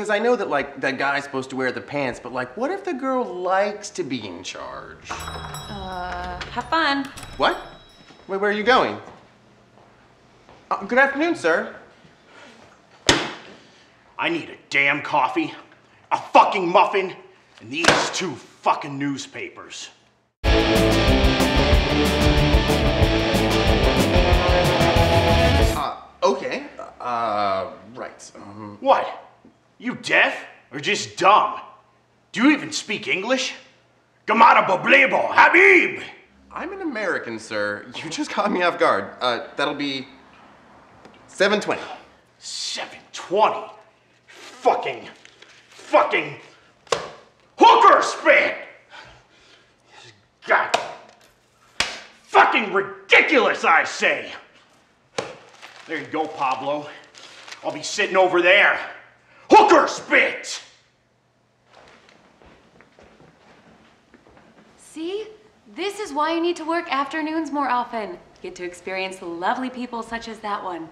Because I know that, like, the guy's supposed to wear the pants, but, like, what if the girl likes to be in charge? Have fun. What? Wait, where are you going? Good afternoon, sir. I need a damn coffee, a fucking muffin, and these two fucking newspapers. Okay. Right. What? You deaf or just dumb? Do you even speak English? Gamada bablebo, Habib! I'm an American, sir. You just caught me off guard. That'll be 720. 720? Fucking Hookerspit! God, fucking ridiculous, I say. There you go, Pablo. I'll be sitting over there. Hookerspit! See? This is why you need to work afternoons more often. You get to experience lovely people such as that one.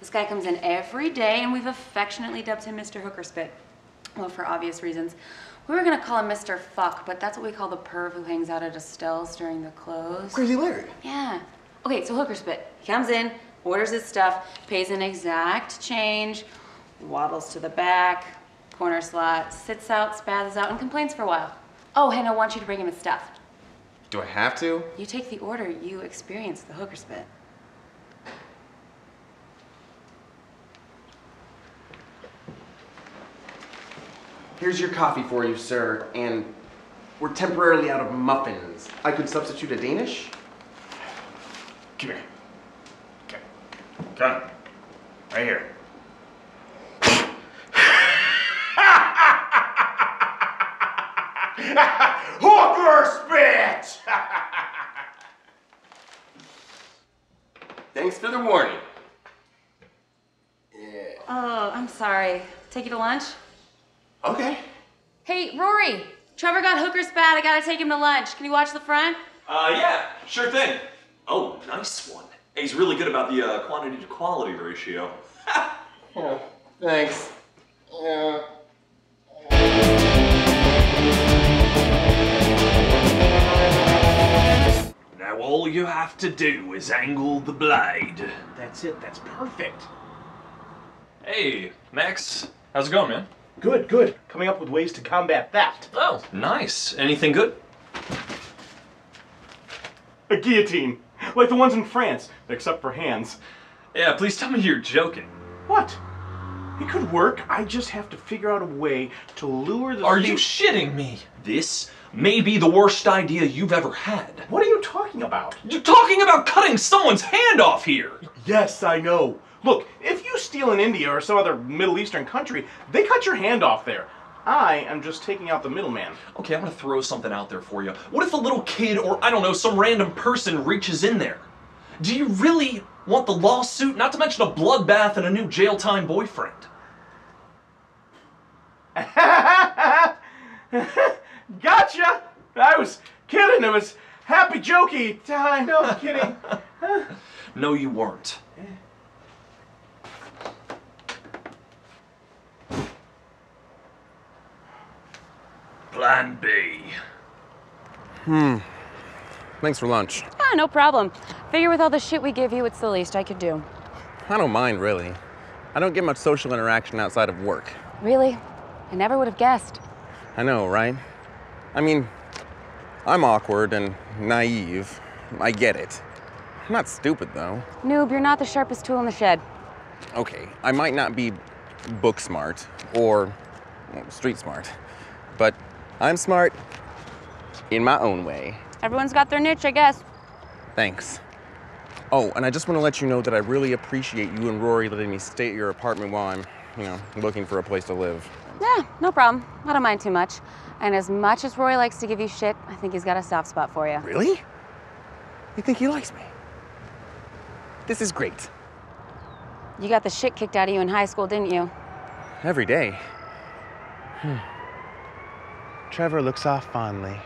This guy comes in every day, and we've affectionately dubbed him Mr. Hookerspit. Well, for obvious reasons. We were gonna call him Mr. Fuck, but that's what we call the perv who hangs out at Estelle's during the close. Crazy Larry. Yeah. Okay, so Hookerspit. He comes in, orders his stuff, pays an exact change, waddles to the back, corner slot, sits out, spazzes out, and complains for a while. Oh, and I want you to bring him his stuff. Do I have to? You take the order, you experience the Hookerspit. Here's your coffee for you, sir, and we're temporarily out of muffins. I could substitute a Danish? Come here. Come. Right here. Hookerspit! Thanks for the warning. Yeah. Oh, I'm sorry. Take you to lunch? Okay. Hey, Rory! Trevor got Hookerspit. I gotta take him to lunch. Can you watch the front? Yeah. Sure thing. Oh, nice one. He's really good about the quantity to quality ratio. Oh, thanks. Yeah. Now all you have to do is angle the blade. That's it. That's perfect. Hey, Max. How's it going, man? Good, good. Coming up with ways to combat that. Oh, nice. Anything good? A guillotine. Like the ones in France, except for hands. Yeah, please tell me you're joking. What? It could work. I just have to figure out a way to lure the... Are you shitting me? This may be the worst idea you've ever had. What are you talking about? You're talking about cutting someone's hand off here! Yes, I know. Look, if you steal in India or some other Middle Eastern country, they cut your hand off there. I am just taking out the middleman. Okay, I'm gonna throw something out there for you. What if a little kid or, I don't know, some random person reaches in there? Do you really want the lawsuit? Not to mention a bloodbath and a new jail time boyfriend. Gotcha! I was kidding. It was happy jokey time. No, I'm kidding. No, you weren't. Plan B. Thanks for lunch. Ah, no problem. Figure with all the shit we give you, it's the least I could do. I don't mind, really. I don't get much social interaction outside of work. Really? I never would have guessed. I know, right? I mean, I'm awkward and naive. I get it. I'm not stupid, though. Noob, you're not the sharpest tool in the shed. Okay, I might not be book smart or street smart, but I'm smart in my own way. Everyone's got their niche, I guess. Thanks. Oh, and I just want to let you know that I really appreciate you and Rory letting me stay at your apartment while I'm, you know, looking for a place to live. Yeah, no problem. I don't mind too much. And as much as Rory likes to give you shit, I think he's got a soft spot for you. Really? You think he likes me? This is great. You got the shit kicked out of you in high school, didn't you? Every day. Trevor looks off fondly.